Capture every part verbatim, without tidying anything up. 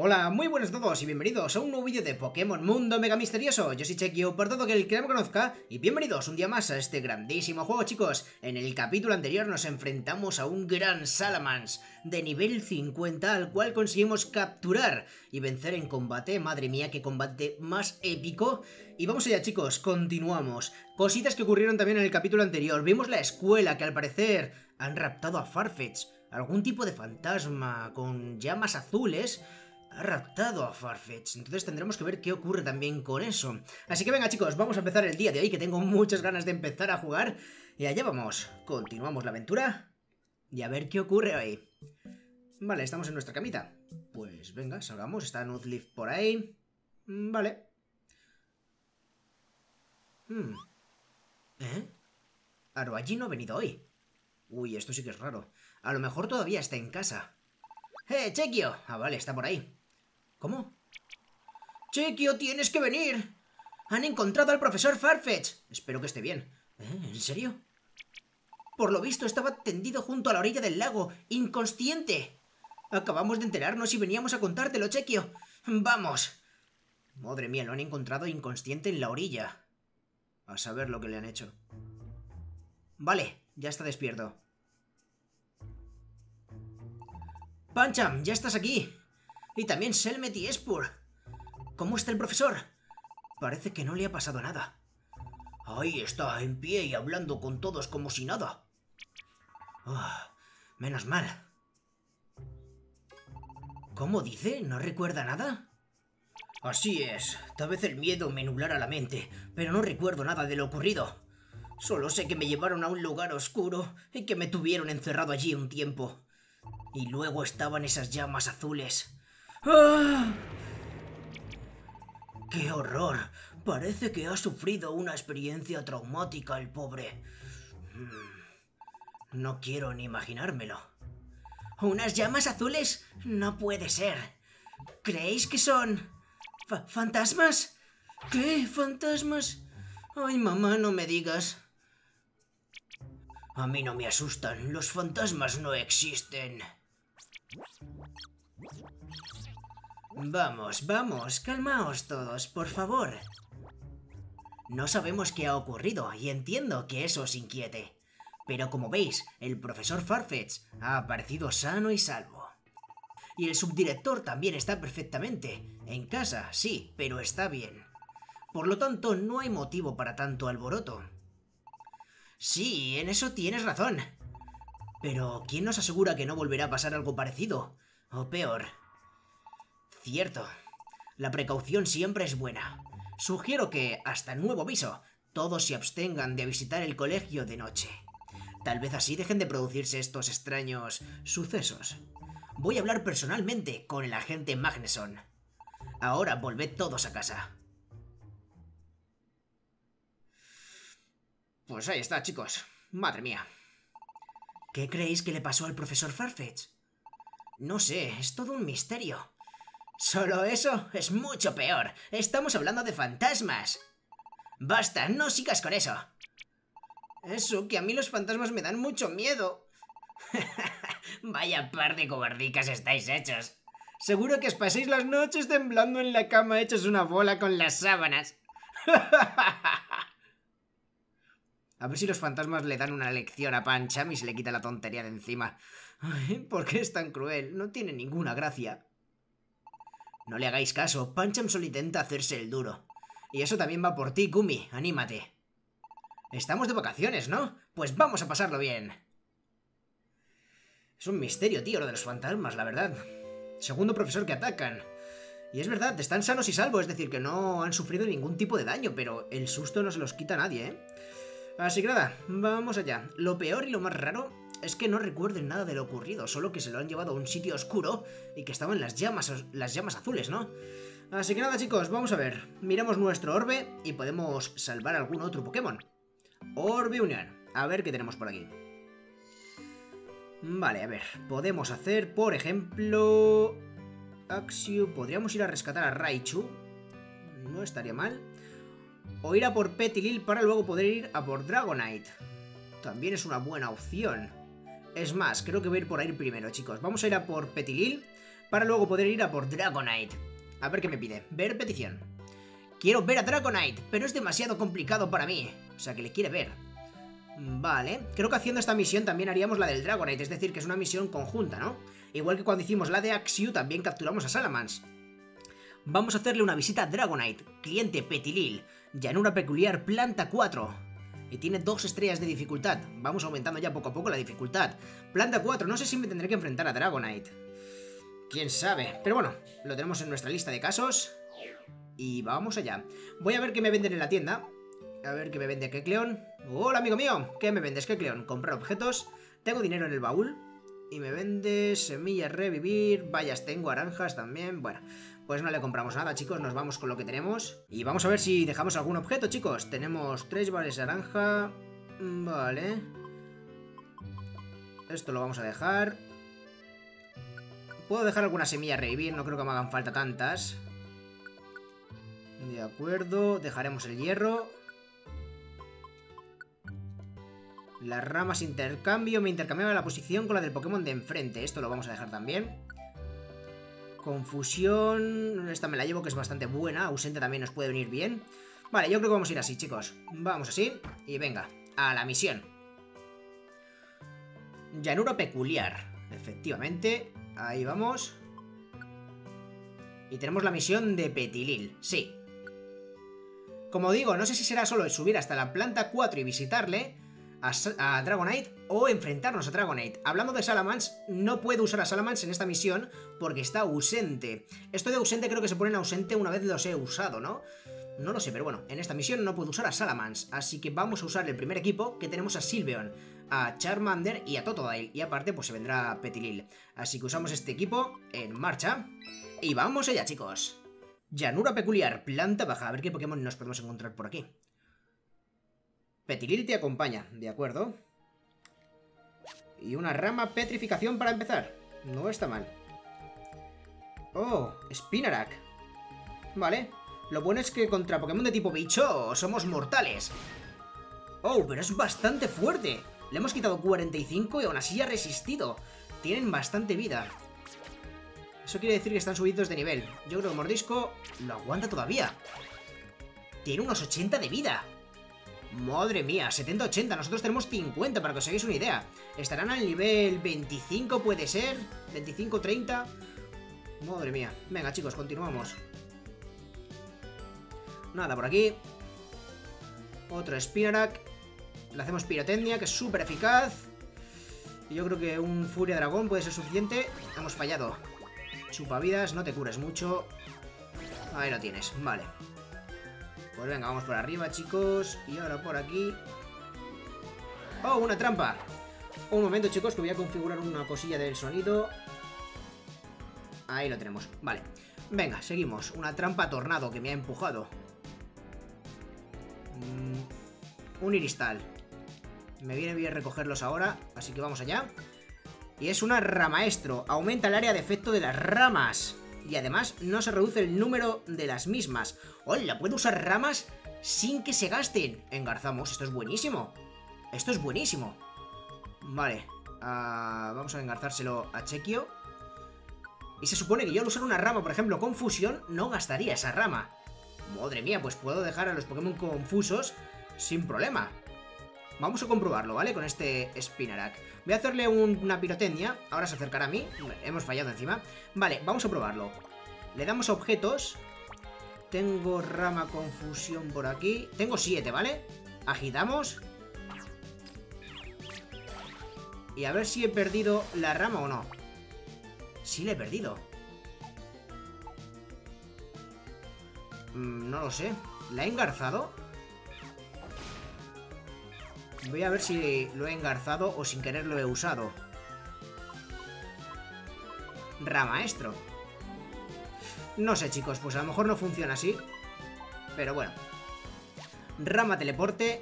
Hola, muy buenos a todos y bienvenidos a un nuevo vídeo de Pokémon Mundo Mega Misterioso. Yo soy Chequio, por todo aquel que no me conozca, y bienvenidos un día más a este grandísimo juego, chicos. En el capítulo anterior nos enfrentamos a un gran Salamence de nivel cincuenta, al cual conseguimos capturar y vencer en combate. Madre mía, qué combate más épico. Y vamos allá, chicos, continuamos. Cositas que ocurrieron también en el capítulo anterior. Vimos la escuela, que al parecer han raptado a Farfetch'd, algún tipo de fantasma con llamas azules. Ha raptado a Farfetch'd, entonces tendremos que ver qué ocurre también con eso. Así que venga, chicos, vamos a empezar el día de hoy, que tengo muchas ganas de empezar a jugar. Y allá vamos, continuamos la aventura y a ver qué ocurre hoy. Vale, estamos en nuestra camita. Pues venga, salgamos, está Nudleaf por ahí. Vale. hmm. ¿Eh? Aro allí no ha venido hoy. Uy, esto sí que es raro. A lo mejor todavía está en casa. ¡Eh, Chequio! Ah, vale, está por ahí. ¿Cómo? ¡Chequio, tienes que venir! ¡Han encontrado al profesor Farfetch'd! Espero que esté bien. ¿Eh? ¿En serio? Por lo visto estaba tendido junto a la orilla del lago, inconsciente. Acabamos de enterarnos y veníamos a contártelo, Chequio. ¡Vamos! Madre mía, lo han encontrado inconsciente en la orilla. A saber lo que le han hecho. Vale, ya está despierto. Pancham, ya estás aquí. Y también Selmet y Espur. ¿Cómo está el profesor? Parece que no le ha pasado nada. Ahí está, en pie y hablando con todos como si nada. Oh, menos mal. ¿Cómo dice? ¿No recuerda nada? Así es. Tal vez el miedo me nublara la mente, pero no recuerdo nada de lo ocurrido. Solo sé que me llevaron a un lugar oscuro y que me tuvieron encerrado allí un tiempo. Y luego estaban esas llamas azules. ¡Ah! ¡Qué horror! Parece que ha sufrido una experiencia traumática el pobre. No quiero ni imaginármelo. ¿Unas llamas azules? No puede ser. ¿Creéis que son fa- fantasmas? ¿Qué? ¿Fantasmas? Ay, mamá, no me digas. A mí no me asustan. Los fantasmas no existen. Vamos, vamos, calmaos todos, por favor. No sabemos qué ha ocurrido y entiendo que eso os inquiete. Pero como veis, el profesor Farfetch'd ha aparecido sano y salvo. Y el subdirector también está perfectamente. En casa, sí, pero está bien. Por lo tanto, no hay motivo para tanto alboroto. Sí, en eso tienes razón. Pero ¿quién nos asegura que no volverá a pasar algo parecido? O peor. Cierto. La precaución siempre es buena. Sugiero que, hasta nuevo aviso, todos se abstengan de visitar el colegio de noche. Tal vez así dejen de producirse estos extraños sucesos. Voy a hablar personalmente con el agente Magnuson. Ahora volved todos a casa. Pues ahí está, chicos. Madre mía. ¿Qué creéis que le pasó al profesor Farfetch'd? No sé, es todo un misterio. Solo eso es mucho peor. Estamos hablando de fantasmas. Basta, no sigas con eso. Eso, que a mí los fantasmas me dan mucho miedo. Vaya par de cobardicas estáis hechos. Seguro que os paséis las noches temblando en la cama hechos una bola con las sábanas. A ver si los fantasmas le dan una lección a Pancham y se le quita la tontería de encima. Ay, ¿por qué es tan cruel? No tiene ninguna gracia. No le hagáis caso, Pancham solo intenta hacerse el duro. Y eso también va por ti, Gumi, anímate. Estamos de vacaciones, ¿no? Pues vamos a pasarlo bien. Es un misterio, tío, lo de los fantasmas, la verdad. Segundo profesor que atacan. Y es verdad, están sanos y salvos, es decir, que no han sufrido ningún tipo de daño, pero el susto no se los quita a nadie, ¿eh? Así que nada, vamos allá. Lo peor y lo más raro es que no recuerden nada de lo ocurrido, solo que se lo han llevado a un sitio oscuro y que estaban las llamas, las llamas azules, ¿no? Así que nada, chicos, vamos a ver. Miramos nuestro orbe y podemos salvar algún otro Pokémon. Orbe Unión. A ver qué tenemos por aquí. Vale, a ver. Podemos hacer, por ejemplo... Axio. Podríamos ir a rescatar a Raichu. No estaría mal. O ir a por Petilil para luego poder ir a por Dragonite. También es una buena opción. Es más, creo que voy a ir por ahí primero, chicos. Vamos a ir a por Petilil. para luego poder ir a por Dragonite. A ver qué me pide. Ver petición. Quiero ver a Dragonite, pero es demasiado complicado para mí. O sea, que le quiere ver. Vale, creo que haciendo esta misión también haríamos la del Dragonite, es decir, que es una misión conjunta, ¿no? Igual que cuando hicimos la de Axew, también capturamos a Salamence. Vamos a hacerle una visita a Dragonite, cliente Petilil, llanura peculiar, planta cuatro. Y tiene dos estrellas de dificultad, vamos aumentando ya poco a poco la dificultad. Planta cuatro, no sé si me tendré que enfrentar a Dragonite. Quién sabe, pero bueno, lo tenemos en nuestra lista de casos. Y vamos allá. Voy a ver qué me venden en la tienda. A ver qué me vende Kecleon. Hola, amigo mío. ¿Qué me vendes, Kecleon? Comprar objetos. Tengo dinero en el baúl. Y me vende semillas, revivir. Vallas tengo, naranjas también. Bueno, pues no le compramos nada, chicos. Nos vamos con lo que tenemos. Y vamos a ver si dejamos algún objeto, chicos. Tenemos tres bares de naranja. Vale. Esto lo vamos a dejar. Puedo dejar algunas semillas, revivir. No creo que me hagan falta tantas. De acuerdo. Dejaremos el hierro. Las ramas intercambio, me intercambiaba la posición con la del Pokémon de enfrente. Esto lo vamos a dejar también. Confusión, esta me la llevo que es bastante buena. Ausente también nos puede venir bien. Vale, yo creo que vamos a ir así, chicos. Vamos así y venga, a la misión. Llanura peculiar, efectivamente. Ahí vamos. Y tenemos la misión de Petilil, sí. Como digo, no sé si será solo el subir hasta la planta cuatro y visitarle a Dragonite o enfrentarnos a Dragonite. Hablando de Salamence, no puedo usar a Salamence en esta misión porque está ausente. Esto de ausente creo que se pone en ausente una vez los he usado, ¿no? No lo sé, pero bueno, en esta misión no puedo usar a Salamence, así que vamos a usar el primer equipo que tenemos a Sylveon, a Charmander y a Totodile, y aparte pues se vendrá Petilil. Así que usamos este equipo en marcha y vamos allá, chicos. Llanura peculiar, planta baja, a ver qué Pokémon nos podemos encontrar por aquí. Petilil te acompaña, de acuerdo. Y una rama petrificación para empezar. No está mal. Oh, Spinarak. Vale. Lo bueno es que contra Pokémon de tipo bicho somos mortales. Oh, pero es bastante fuerte. Le hemos quitado cuarenta y cinco y aún así ha resistido. Tienen bastante vida. Eso quiere decir que están subidos de nivel. Yo creo que Mordisco lo aguanta todavía. Tiene unos ochenta de vida. Madre mía, setenta ochenta, nosotros tenemos cincuenta, para que os hagáis una idea. Estarán al nivel veinticinco, puede ser, veinticinco, treinta. Madre mía, venga chicos, continuamos. Nada por aquí. Otro Spinarak. Le hacemos pirotecnia, que es súper eficaz. Yo creo que un Furia Dragón puede ser suficiente. Hemos fallado. Chupavidas, no te cures mucho. Ahí lo tienes, vale. Pues venga, vamos por arriba, chicos. Y ahora por aquí. ¡Oh, una trampa! Un momento, chicos, que voy a configurar una cosilla del sonido. Ahí lo tenemos, vale. Venga, seguimos. Una trampa tornado que me ha empujado. Mm, un iristal. Me viene bien recogerlos ahora, así que vamos allá. Y es una ramaestro. Aumenta el área de efecto de las ramas. Y además no se reduce el número de las mismas. ¡Hola! Puedo usar ramas sin que se gasten. Engarzamos. Esto es buenísimo. Esto es buenísimo. Vale. Uh, vamos a engarzárselo a Chequio. Y se supone que yo al usar una rama, por ejemplo, con fusión, no gastaría esa rama. Madre mía, pues puedo dejar a los Pokémon confusos sin problema. Vamos a comprobarlo, ¿vale? Con este Spinarak. Voy a hacerle un, una pirotecnia. Ahora se acercará a mí. Hemos fallado encima. Vale, vamos a probarlo. Le damos objetos. Tengo rama confusión por aquí. Tengo siete, ¿vale? Agitamos. Y a ver si he perdido la rama o no. Sí la he perdido. Mm, no lo sé. ¿La he engarzado? Voy a ver si lo he engarzado o sin querer lo he usado. Ramaestro. No sé, chicos, pues a lo mejor no funciona así. Pero bueno. Rama teleporte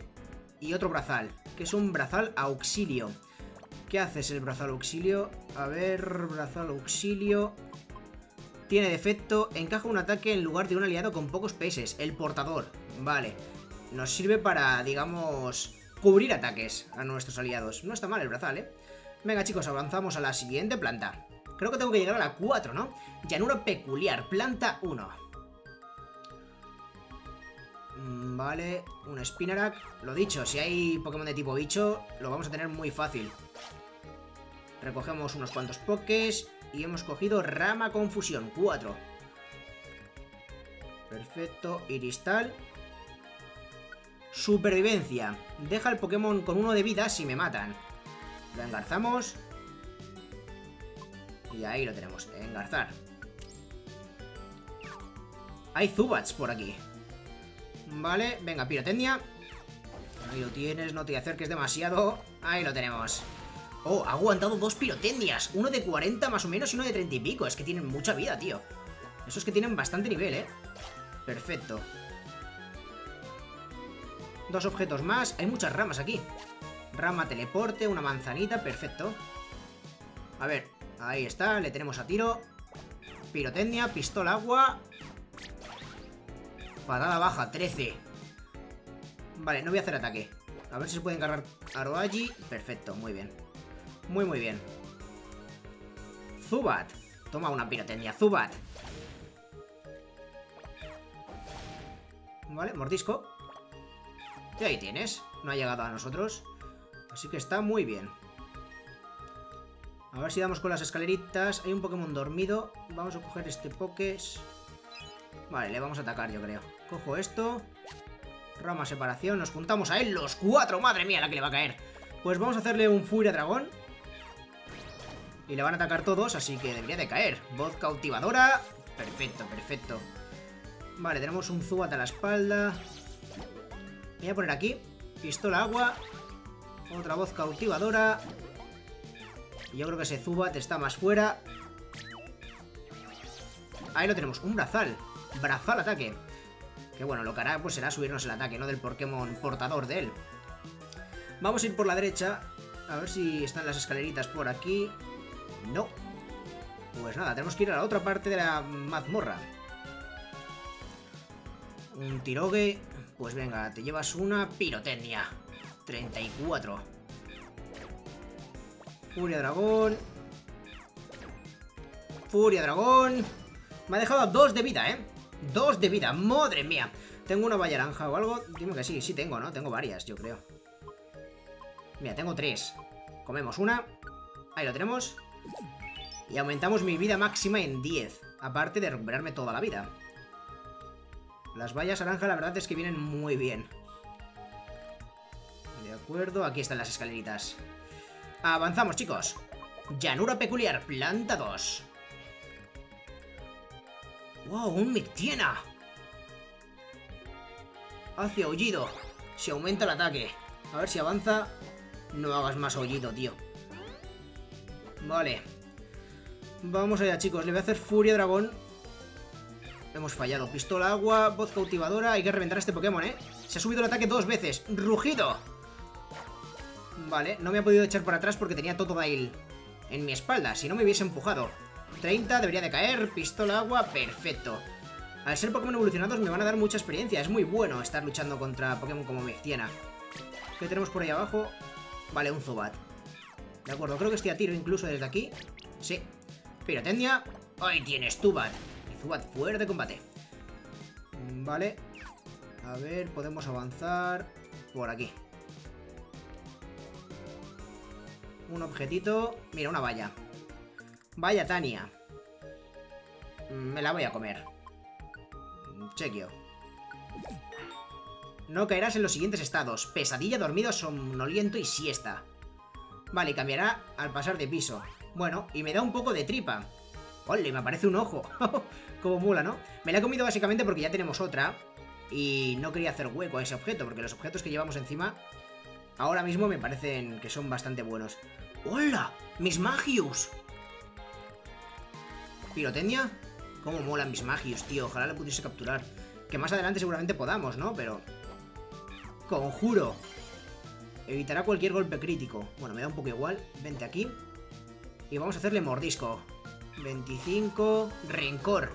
y otro brazal, que es un brazal auxilio. ¿Qué haces el brazal auxilio? A ver, brazal auxilio. Tiene defecto, encaja un ataque en lugar de un aliado con pocos peces. El portador, vale. Nos sirve para, digamos, cubrir ataques a nuestros aliados. No está mal el brazal, ¿eh? Venga, chicos, avanzamos a la siguiente planta. Creo que tengo que llegar a la cuatro, ¿no? Llanura peculiar, planta uno. Vale, un Spinarak. Lo dicho, si hay Pokémon de tipo bicho, lo vamos a tener muy fácil. Recogemos unos cuantos Pokés y hemos cogido Rama Confusión, cuatro. Perfecto, Iristal. Supervivencia. Deja al Pokémon con uno de vida si me matan. Lo engarzamos. Y ahí lo tenemos, engarzar. Hay Zubats por aquí. Vale, venga, pirotecnia. Ahí lo tienes, no te acerques demasiado. Ahí lo tenemos. Oh, ha aguantado dos pirotecnias. Uno de cuarenta más o menos y uno de treinta y pico. Es que tienen mucha vida, tío. Esos que tienen bastante nivel, eh. Perfecto. Dos objetos más. Hay muchas ramas aquí. Rama teleporte, una manzanita, perfecto. A ver, ahí está, le tenemos a tiro. Pirotecnia, pistola agua. Patada baja, trece. Vale, no voy a hacer ataque. A ver si se puede encargar Aro allí. Perfecto, muy bien. Muy, muy bien. Zubat. Toma una pirotecnia, Zubat. Vale, mordisco. Y ahí tienes. No ha llegado a nosotros. Así que está muy bien. A ver si damos con las escaleritas. Hay un Pokémon dormido. Vamos a coger este Pokés. Vale, le vamos a atacar, yo creo. Cojo esto. Rama separación. Nos juntamos a él los cuatro. Madre mía, la que le va a caer. Pues vamos a hacerle un Furia Dragón. Y le van a atacar todos, así que debería de caer. Voz cautivadora. Perfecto, perfecto. Vale, tenemos un Zubat a la espalda. Voy a poner aquí. Pistola agua. Otra voz cautivadora. Y yo creo que ese Zubat está más fuera. Ahí lo tenemos. Un brazal. Brazal ataque. Que bueno, lo que hará pues será subirnos el ataque, ¿no? Del Pokémon portador de él. Vamos a ir por la derecha. A ver si están las escaleritas por aquí. No. Pues nada, tenemos que ir a la otra parte de la mazmorra. Un Tirogue. Pues venga, te llevas una pirotecnia. treinta y cuatro. Furia dragón. Furia dragón. Me ha dejado dos de vida, ¿eh? Dos de vida, madre mía. ¿Tengo una bayaranja o algo? Dime que sí, sí tengo, ¿no? Tengo varias, yo creo. Mira, tengo tres. Comemos una. Ahí lo tenemos. Y aumentamos mi vida máxima en diez. Aparte de recuperarme toda la vida. Las bayas naranja la verdad es que vienen muy bien. De acuerdo, aquí están las escaleritas. Avanzamos, chicos. Llanura peculiar, planta dos. ¡Wow! ¡Un Mightyena! Hace aullido. Se aumenta el ataque. A ver si avanza. No hagas más aullido, tío. Vale. Vamos allá, chicos. Le voy a hacer Furia Dragón. Hemos fallado. Pistola agua, voz cautivadora. Hay que reventar a este Pokémon, ¿eh? Se ha subido el ataque dos veces. ¡Rugido! Vale, no me ha podido echar para atrás porque tenía Totodile en mi espalda. Si no me hubiese empujado. treinta, debería de caer. Pistola agua, perfecto. Al ser Pokémon evolucionados me van a dar mucha experiencia. Es muy bueno estar luchando contra Pokémon como Mightyena. ¿Qué tenemos por ahí abajo? Vale, un Zubat. De acuerdo, creo que estoy a tiro incluso desde aquí. Sí. Pirotecnia. Ahí tienes, Zubat. Zubat fuera de combate. Vale. A ver, podemos avanzar por aquí. Un objetito. Mira, una valla. Vaya Tania. Me la voy a comer. Chequio. No caerás en los siguientes estados. Pesadilla, dormido, somnoliento y siesta. Vale, cambiará al pasar de piso. Bueno, y me da un poco de tripa. ¡Ole! Me aparece un ojo. Como mula, ¿no? Me la he comido básicamente porque ya tenemos otra. Y no quería hacer hueco a ese objeto. Porque los objetos que llevamos encima ahora mismo me parecen que son bastante buenos. ¡Hola! ¡Mis Magius! ¿Pirotecnia? Cómo molan mis Magius, tío. Ojalá le pudiese capturar. Que más adelante seguramente podamos, ¿no? Pero... Conjuro. Evitará cualquier golpe crítico. Bueno, me da un poco igual. Vente aquí. Y vamos a hacerle mordisco. veinticinco. Rencor.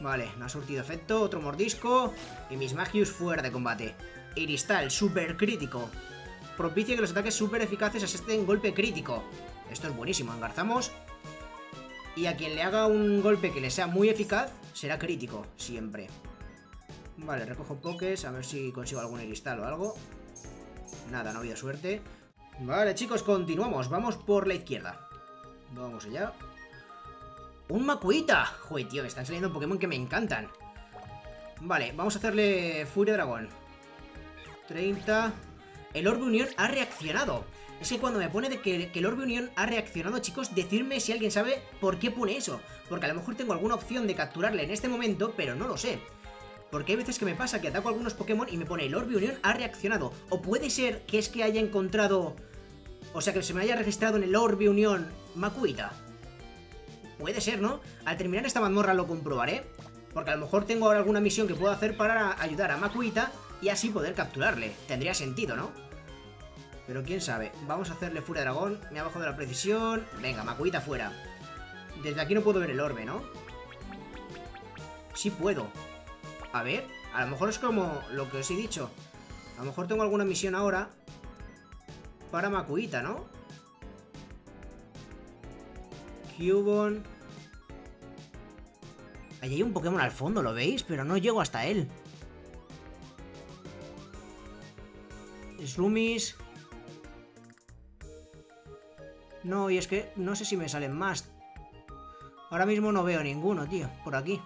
Vale, no ha surtido efecto. Otro mordisco. Y mis Magius fuera de combate. Iristal, super crítico. Propicia que los ataques super eficaces asisten golpe crítico. Esto es buenísimo. Engarzamos. y a quien le haga un golpe que le sea muy eficaz será crítico, siempre. Vale, recojo pokés, a ver si consigo algún cristal o algo. Nada, no ha habido suerte. Vale, chicos, continuamos. Vamos por la izquierda. Vamos allá. ¡Un Makuhita! Joder, tío, me están saliendo Pokémon que me encantan. Vale, vamos a hacerle Furia Dragón. treinta. El Orbe Unión ha reaccionado. Es que cuando me pone de que, que el Orbe Unión ha reaccionado, chicos, decidme si alguien sabe por qué pone eso. Porque a lo mejor tengo alguna opción de capturarle en este momento, pero no lo sé. Porque hay veces que me pasa que ataco a algunos Pokémon y me pone el Orbe Unión ha reaccionado. O puede ser que es que haya encontrado... O sea, que se me haya registrado en el Orbe Unión Makuhita. Puede ser, ¿no? Al terminar esta mazmorra lo comprobaré. Porque a lo mejor tengo ahora alguna misión que puedo hacer para ayudar a Makuhita y así poder capturarle. Tendría sentido, ¿no? Pero quién sabe. Vamos a hacerle Furia Dragón. Me ha bajado la precisión. Venga, Makuhita fuera. Desde aquí no puedo ver el orbe, ¿no? Sí puedo. A ver, a lo mejor es como lo que os he dicho. A lo mejor tengo alguna misión ahora para Makuhita, ¿no? Cubone. Allí hay un Pokémon al fondo, ¿lo veis? Pero no llego hasta él. Slumis. No, y es que no sé si me salen más. Ahora mismo no veo ninguno, tío, por aquí.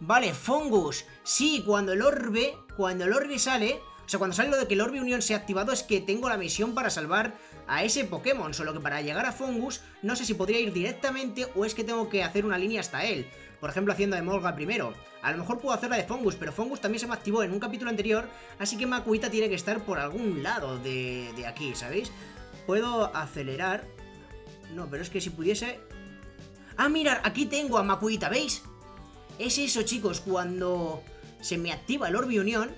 Vale, Fungus. Sí, cuando el orbe, cuando el orbe sale... O sea, cuando sale lo de que el Orbe Unión se ha activado es que tengo la misión para salvar a ese Pokémon. Solo que para llegar a Fungus no sé si podría ir directamente o es que tengo que hacer una línea hasta él. Por ejemplo, haciendo de Molga primero. A lo mejor puedo hacer la de Fungus, pero Fungus también se me activó en un capítulo anterior. Así que Makuhita tiene que estar por algún lado de, de aquí, ¿sabéis? Puedo acelerar... No, pero es que si pudiese... Ah, mirad, aquí tengo a Makuhita, ¿veis? Es eso, chicos, cuando se me activa el Orbe Unión,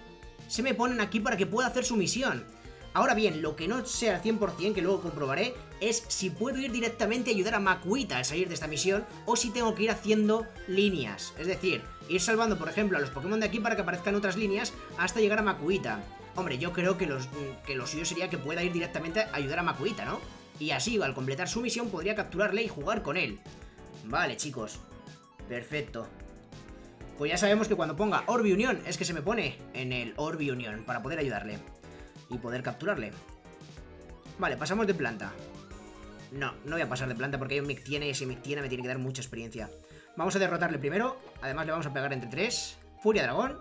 se me ponen aquí para que pueda hacer su misión. Ahora bien, lo que no sé al cien por cien, que luego comprobaré, es si puedo ir directamente a ayudar a Makuhita al salir de esta misión, o si tengo que ir haciendo líneas. Es decir, ir salvando, por ejemplo, a los Pokémon de aquí para que aparezcan otras líneas hasta llegar a Makuhita. Hombre, yo creo que, los, que lo suyo sería que pueda ir directamente a ayudar a Makuhita, ¿no? Y así, al completar su misión, podría capturarle y jugar con él. Vale, chicos. Perfecto. Pues ya sabemos que cuando ponga Orbe Unión es que se me pone en el Orbe Unión para poder ayudarle y poder capturarle. Vale, pasamos de planta. No, no voy a pasar de planta porque hay un Mightyena y ese Mightyena me tiene que dar mucha experiencia. Vamos a derrotarle primero. Además le vamos a pegar entre tres. Furia Dragón.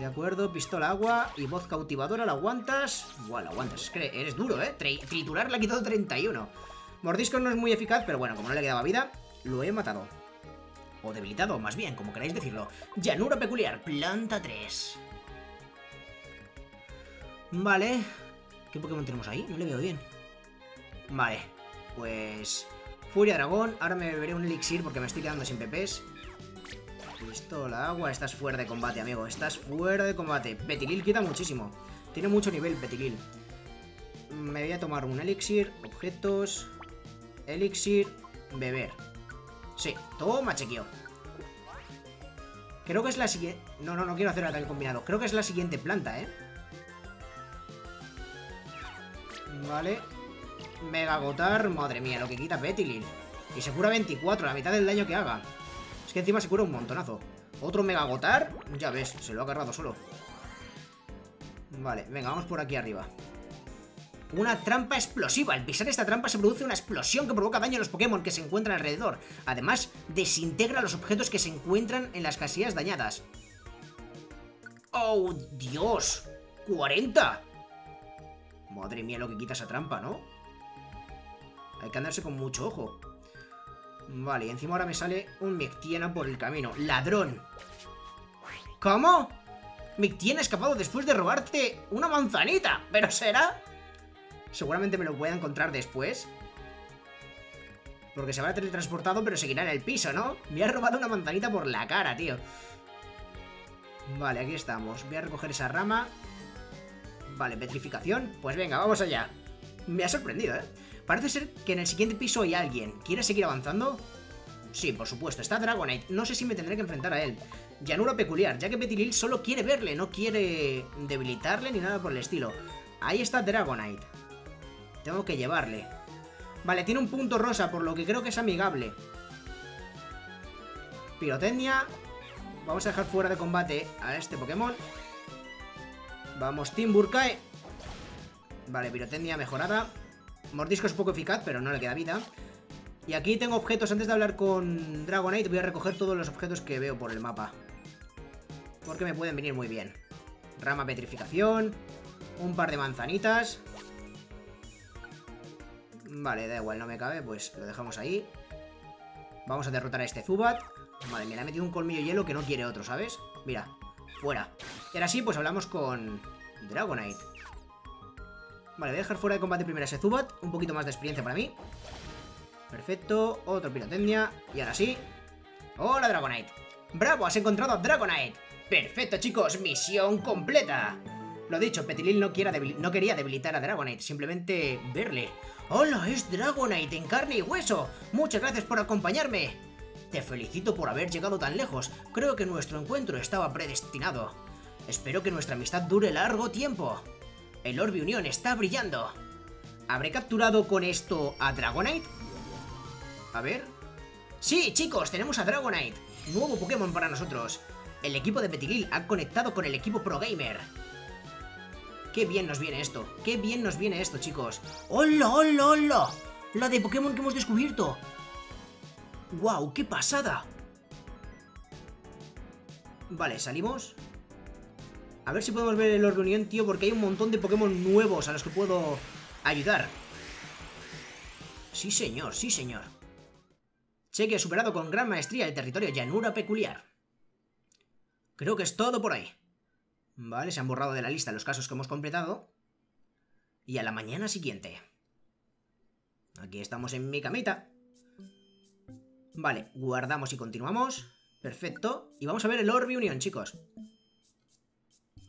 De acuerdo, pistola agua y voz cautivadora. ¿La aguantas? Buah, la aguantas. Es que eres duro, ¿eh? Triturar le ha quitado treinta y uno. Mordisco no es muy eficaz, pero bueno, como no le quedaba vida, lo he matado. O debilitado, más bien, como queráis decirlo. Llanura peculiar, planta tres. Vale. ¿Qué Pokémon tenemos ahí? No le veo bien. Vale, pues... Furia Dragón. Ahora me beberé un elixir porque me estoy quedando sin P Pes. Pistola agua. Estás fuera de combate, amigo. Estás fuera de combate. Petilil quita muchísimo. Tiene mucho nivel, Petilil. Me voy a tomar un elixir. Objetos. Elixir. Beber. Sí, toma, Chequio. Creo que es la siguiente... No, no, no quiero hacer ataque combinado. Creo que es la siguiente planta, ¿eh? Vale. Mega agotar. Madre mía, lo que quita Petilil. Y se cura veinticuatro, la mitad del daño que haga. Es que encima se cura un montonazo. Otro mega agotar. Ya ves, se lo ha cargado solo. Vale, venga, vamos por aquí arriba. Una trampa explosiva. Al pisar esta trampa se produce una explosión que provoca daño a los Pokémon que se encuentran alrededor. Además, desintegra los objetos que se encuentran en las casillas dañadas. ¡Oh, Dios! ¡cuarenta! Madre mía lo que quita esa trampa, ¿no? Hay que andarse con mucho ojo. Vale, y encima ahora me sale un Mightyena por el camino. ¡Ladrón! ¿Cómo? Mightyena ha escapado después de robarte una manzanita. ¿Pero será...? Seguramente me lo pueda encontrar después. Porque se habrá teletransportado, pero seguirá en el piso, ¿no? Me ha robado una manzanita por la cara, tío. Vale, aquí estamos. Voy a recoger esa rama. Vale, petrificación. Pues venga, vamos allá. Me ha sorprendido, ¿eh? Parece ser que en el siguiente piso hay alguien. ¿Quieres seguir avanzando? Sí, por supuesto. Está Dragonite. No sé si me tendré que enfrentar a él. Llanura peculiar, ya que Petilil solo quiere verle. No quiere debilitarle ni nada por el estilo. Ahí está Dragonite. Tengo que llevarle. Vale, tiene un punto rosa, por lo que creo que es amigable. Pirotecnia. Vamos a dejar fuera de combate a este Pokémon. Vamos, Timburcae. Vale, pirotecnia mejorada. Mordisco es poco eficaz, pero no le queda vida. Y aquí tengo objetos. Antes de hablar con Dragonite, voy a recoger todos los objetos que veo por el mapa, porque me pueden venir muy bien. Rama petrificación. Un par de manzanitas. Vale, da igual, no me cabe, pues lo dejamos ahí. Vamos a derrotar a este Zubat. Vale, me le ha metido un colmillo hielo que no quiere otro, ¿sabes? Mira, fuera. Y ahora sí, pues hablamos con Dragonite. Vale, voy a dejar fuera de combate primero a ese Zubat. Un poquito más de experiencia para mí. Perfecto, otro pirotecnia. Y ahora sí. ¡Hola, Dragonite! ¡Bravo! ¡Has encontrado a Dragonite! ¡Perfecto, chicos! ¡Misión completa! Lo dicho, Petilil no, no quería debilitar a Dragonite, simplemente verle. ¡Hola! ¡Es Dragonite en carne y hueso! ¡Muchas gracias por acompañarme! Te felicito por haber llegado tan lejos. Creo que nuestro encuentro estaba predestinado. Espero que nuestra amistad dure largo tiempo. El Orbe Unión está brillando. ¿Habré capturado con esto a Dragonite? A ver... ¡Sí, chicos! ¡Tenemos a Dragonite! Nuevo Pokémon para nosotros. El equipo de Petilil ha conectado con el equipo Pro Gamer. Qué bien nos viene esto. Qué bien nos viene esto, chicos. ¡Hola, hola, hola! La de Pokémon que hemos descubierto. ¡Wow! ¡Qué pasada! Vale, salimos. A ver si podemos ver el Orbe Unión, tío, porque hay un montón de Pokémon nuevos a los que puedo ayudar. Sí, señor, sí, señor. Chequio ha superado con gran maestría el territorio Llanura Peculiar. Creo que es todo por ahí. Vale, se han borrado de la lista los casos que hemos completado. Y a la mañana siguiente. Aquí estamos en mi camita. Vale, guardamos y continuamos. Perfecto. Y vamos a ver el Orbe Unión, chicos.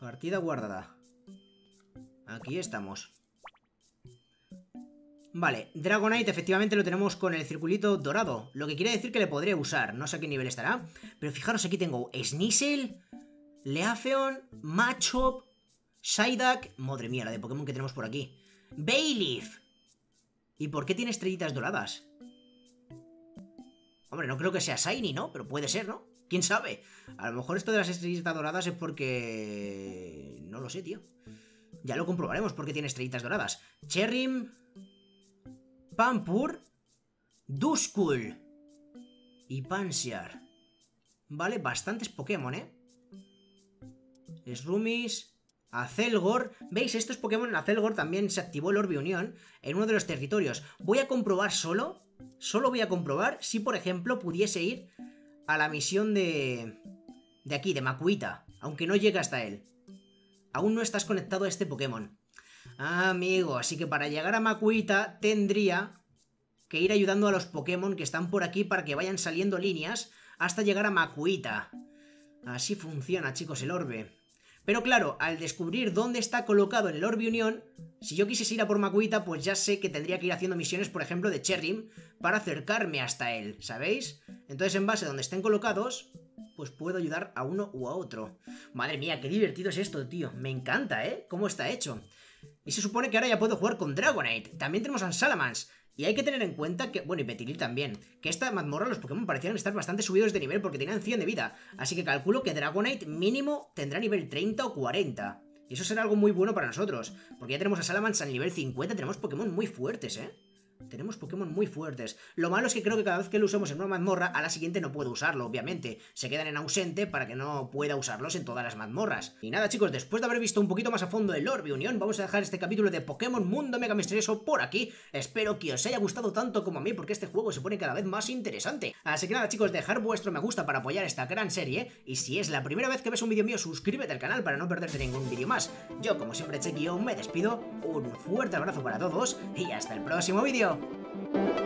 Partida guardada. Aquí estamos. Vale, Dragonite efectivamente lo tenemos con el circulito dorado, lo que quiere decir que le podré usar, no sé a qué nivel estará, pero fijaros, aquí tengo Sneasel, Leafeon, Machop, Psyduck, madre mía, la de Pokémon que tenemos por aquí, Bayleaf. ¿Y por qué tiene estrellitas doradas? Hombre, no creo que sea Shiny, ¿no? Pero puede ser, ¿no? ¿Quién sabe? A lo mejor esto de las estrellitas doradas es porque... no lo sé, tío. Ya lo comprobaremos porque tiene estrellitas doradas. Cherrim... Pampur, Duskull y Pansear. Vale, bastantes Pokémon, ¿eh? Srumis, Azelgor. ¿Veis? Estos Pokémon en Azelgor también se activó el Orbe Unión en uno de los territorios. Voy a comprobar solo, solo voy a comprobar si, por ejemplo, pudiese ir a la misión de... de aquí, de Makuhita, aunque no llegue hasta él. Aún no estás conectado a este Pokémon. Ah, amigo, así que para llegar a Makuhita tendría que ir ayudando a los Pokémon que están por aquí para que vayan saliendo líneas hasta llegar a Makuhita. Así funciona, chicos, el orbe. Pero claro, al descubrir dónde está colocado en el Orbe Unión, si yo quisiese ir a por Makuhita, pues ya sé que tendría que ir haciendo misiones, por ejemplo, de Cherrim para acercarme hasta él, ¿sabéis? Entonces, en base a donde estén colocados, pues puedo ayudar a uno u a otro. Madre mía, qué divertido es esto, tío. Me encanta, ¿eh? Cómo está hecho. Y se supone que ahora ya puedo jugar con Dragonite. También tenemos a Salamence. Y hay que tener en cuenta que... bueno, y Petilil también. Que esta mazmorra los Pokémon parecían estar bastante subidos de nivel porque tenían cien de vida. Así que calculo que Dragonite mínimo tendrá nivel treinta o cuarenta. Y eso será algo muy bueno para nosotros. Porque ya tenemos a Salamence al nivel cincuenta. Tenemos Pokémon muy fuertes, ¿eh? Tenemos Pokémon muy fuertes. Lo malo es que creo que cada vez que lo usamos en una mazmorra, a la siguiente no puedo usarlo, obviamente. Se quedan en ausente para que no pueda usarlos en todas las mazmorras. Y nada, chicos, después de haber visto un poquito más a fondo el Orbe Unión, vamos a dejar este capítulo de Pokémon Mundo Mega Misterioso por aquí. Espero que os haya gustado tanto como a mí, porque este juego se pone cada vez más interesante. Así que nada, chicos, dejar vuestro me gusta para apoyar esta gran serie. Y si es la primera vez que ves un vídeo mío, suscríbete al canal para no perderte ningún vídeo más. Yo, como siempre, Chequio, me despido. Un fuerte abrazo para todos y hasta el próximo vídeo. Thank you.